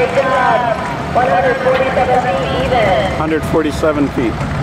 Good job. 147 feet even. 147 feet.